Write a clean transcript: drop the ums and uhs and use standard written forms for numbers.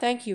Thank you